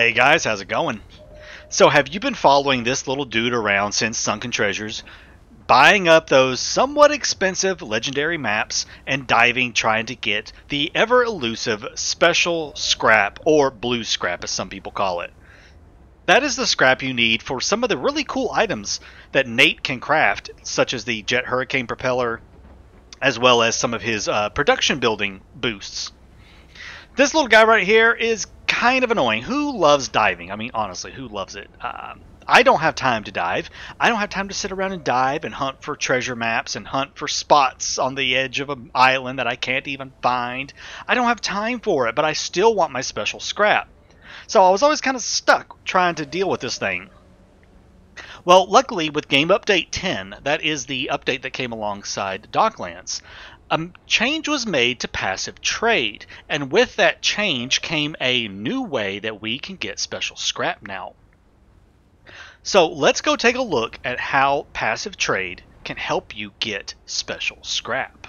Hey guys, how's it going? So have you been following this little dude around since Sunken Treasures, buying up those somewhat expensive legendary maps and diving trying to get the ever elusive special scrap, or blue scrap as some people call it? That is the scrap you need for some of the really cool items that Nate can craft, such as the Jet Hurricane Propeller, as well as some of his production building boosts. This little guy right here is kind of annoying. Who loves diving? I mean, honestly, who loves it? I don't have time to dive. I don't have time to sit around and dive and hunt for treasure maps and hunt for spots on the edge of an island that I can't even find. I don't have time for it, but I still want my special scrap. So I was always kind of stuck trying to deal with this thing. Well, luckily with Game Update 10, that is the update that came alongside Docklands, a change was made to passive trade, and with that change came a new way that we can get special scrap now. So let's go take a look at how passive trade can help you get special scrap.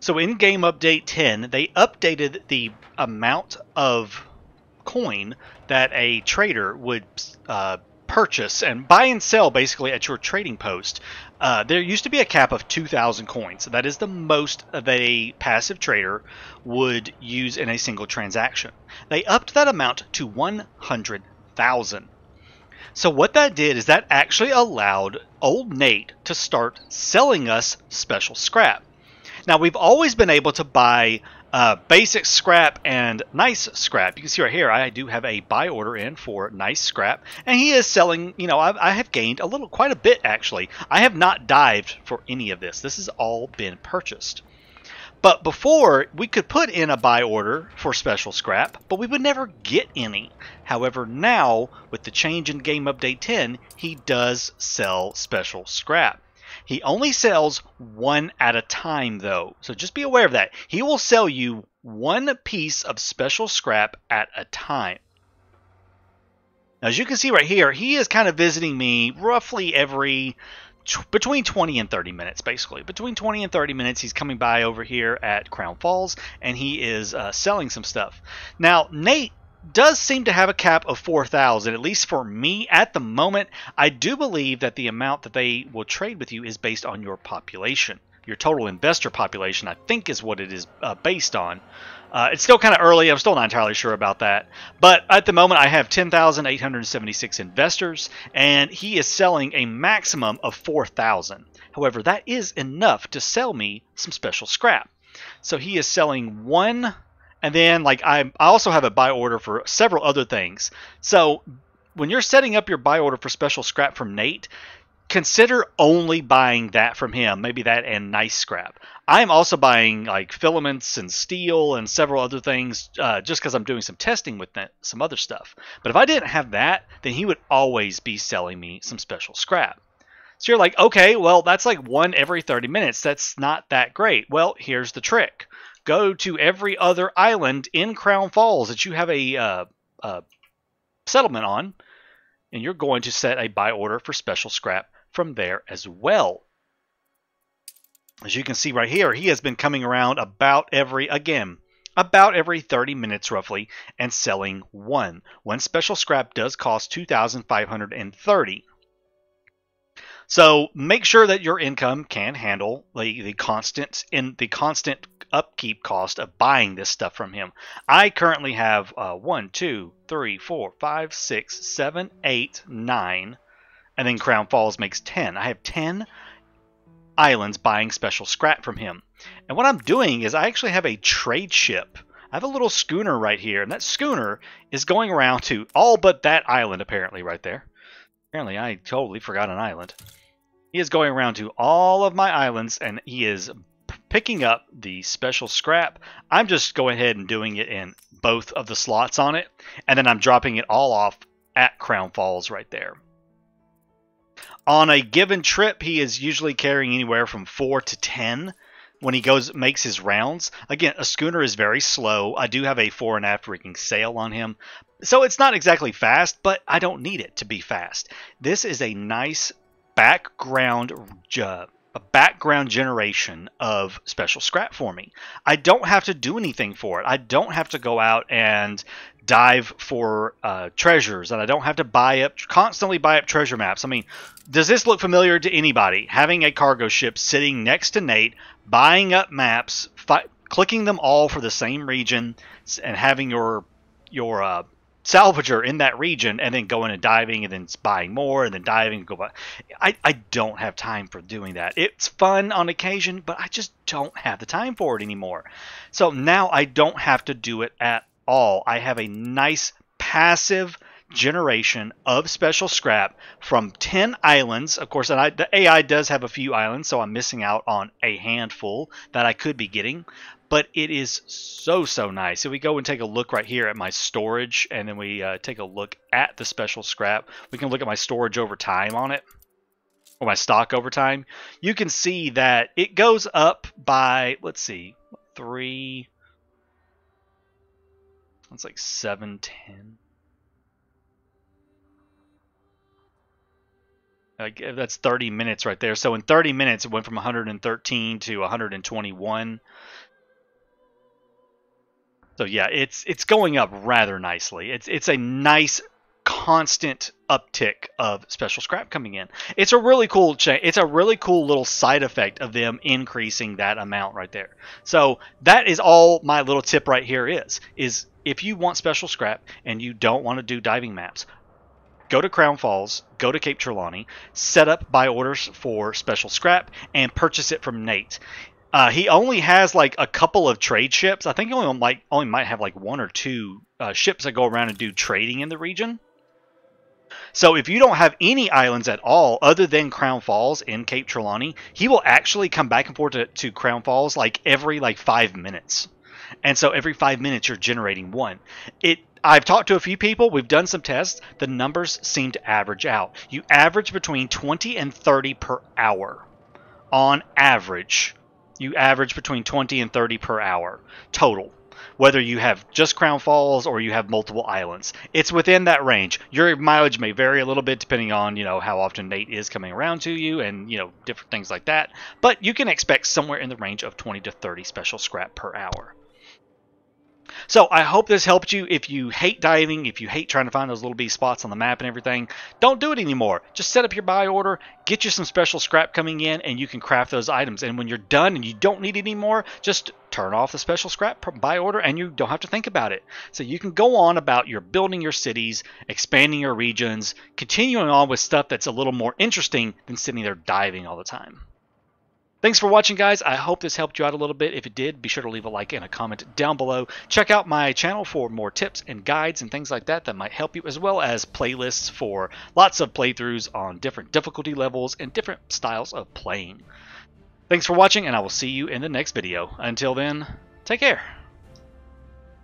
So in Game Update 10, they updated the amount of coin that a trader would purchase and buy and sell basically at your trading post. There used to be a cap of 2,000 coins. That is the most that a passive trader would use in a single transaction. They upped that amount to 100,000. So what that did is that actually allowed old Nate to start selling us special scrap. Now, we've always been able to buy basic scrap and nice scrap. You can see right here, I do have a buy order in for nice scrap, and he is selling, you know, I have gained a little, quite a bit actually. I have not dived for any of this. This has all been purchased. But before, we could put in a buy order for special scrap, but we would never get any. However, now, with the change in Game Update 10, he does sell special scrap. He only sells one at a time, though, so just be aware of that. He will sell you one piece of special scrap at a time. Now, as you can see right here, he is kind of visiting me roughly every between 20 and 30 minutes, basically. Between 20 and 30 minutes, he's coming by over here at Crown Falls, and he is selling some stuff. Now, Nate does seem to have a cap of 4,000, at least for me at the moment. I do believe that the amount that they will trade with you is based on your population. Your total investor population, I think, is what it is based on. It's still kind of early. I'm still not entirely sure about that. But at the moment, I have 10,876 investors, and he is selling a maximum of 4,000. However, that is enough to sell me some special scrap. So he is selling one. And then, like, I also have a buy order for several other things. So when you're setting up your buy order for special scrap from Nate, consider only buying that from him. Maybe that and nice scrap. I'm also buying, like, filaments and steel and several other things just because I'm doing some testing with that, some other stuff. But if I didn't have that, then he would always be selling me some special scrap. So you're like, okay, well, that's like one every 30 minutes. That's not that great. Well, here's the trick. Go to every other island in Crown Falls that you have a settlement on, and you're going to set a buy order for special scrap from there as well. As you can see right here, he has been coming around about every, again, about every 30 minutes roughly, and selling one. One special scrap does cost 2,530. So make sure that your income can handle the constant upkeep cost of buying this stuff from him. I currently have 1, 2, 3, 4, 5, 6, 7, 8, 9, and then Crown Falls makes 10. I have 10 islands buying special scrap from him. And what I'm doing is I actually have a trade ship. I have a little schooner right here, and that schooner is going around to all but that island apparently right there. Apparently I totally forgot an island. He is going around to all of my islands, and he is picking up the special scrap. I'm just going ahead and doing it in both of the slots on it, and then I'm dropping it all off at Crown Falls right there. On a given trip, he is usually carrying anywhere from 4 to 10 when he makes his rounds. Again, a schooner is very slow. I do have a fore and aft rigging sail on him, so it's not exactly fast, but I don't need it to be fast. This is a nice background a background generation of special scrap for me. I don't have to do anything for it. I don't have to go out and dive for treasures, and I don't have to constantly buy up treasure maps. I mean, does this look familiar to anybody? Having a cargo ship sitting next to Nate, buying up maps, clicking them all for the same region, and having your salvager in that region, and then going and diving, and then buying more, and then diving and go buy. I don't have time for doing that. It's fun on occasion, but I just don't have the time for it anymore. So now I don't have to do it at all. I have a nice passive generation of special scrap from 10 islands. Of course, and the AI does have a few islands, so I'm missing out on a handful that I could be getting. But it is so nice. If we go and take a look right here at my storage, and then we take a look at the special scrap, we can look at my storage over time on it, or my stock over time. You can see that it goes up by, let's see, 3, it's like 710. That's 30 minutes right there. So in 30 minutes, it went from 113 to 121. So yeah, it's going up rather nicely. It's a nice constant uptick of special scrap coming in. It's a really cool change. It's a really cool little side effect of them increasing that amount right there. So that is all my little tip right here is if you want special scrap and you don't want to do diving maps, go to Crown Falls, go to Cape Trelawney, set up buy orders for special scrap, and purchase it from Nate. He only has like a couple of trade ships. I think he only might have like 1 or 2 ships that go around and do trading in the region. So if you don't have any islands at all other than Crown Falls in Cape Trelawney, he will actually come back and forth to Crown Falls like every 5 minutes. And so every 5 minutes you're generating one. I've talked to a few people. We've done some tests. The numbers seem to average out. You average between 20 and 30 per hour. On average, you average between 20 and 30 per hour total. Whether you have just Crown Falls or you have multiple islands, it's within that range. Your mileage may vary a little bit depending on, you know, how often Nate is coming around to you and, you know, different things like that. But you can expect somewhere in the range of 20 to 30 special scrap per hour. So I hope this helped you. If you hate diving, if you hate trying to find those little B spots on the map and everything, don't do it anymore. Just set up your buy order, get you some special scrap coming in, and you can craft those items. And when you're done and you don't need it anymore, just turn off the special scrap buy order and you don't have to think about it. So you can go on about your building your cities, expanding your regions, continuing on with stuff that's a little more interesting than sitting there diving all the time. Thanks for watching, guys. I hope this helped you out a little bit. If it did, be sure to leave a like and a comment down below. Check out my channel for more tips and guides and things like that that might help you, as well as playlists for lots of playthroughs on different difficulty levels and different styles of playing. Thanks for watching, and I will see you in the next video. Until then, take care.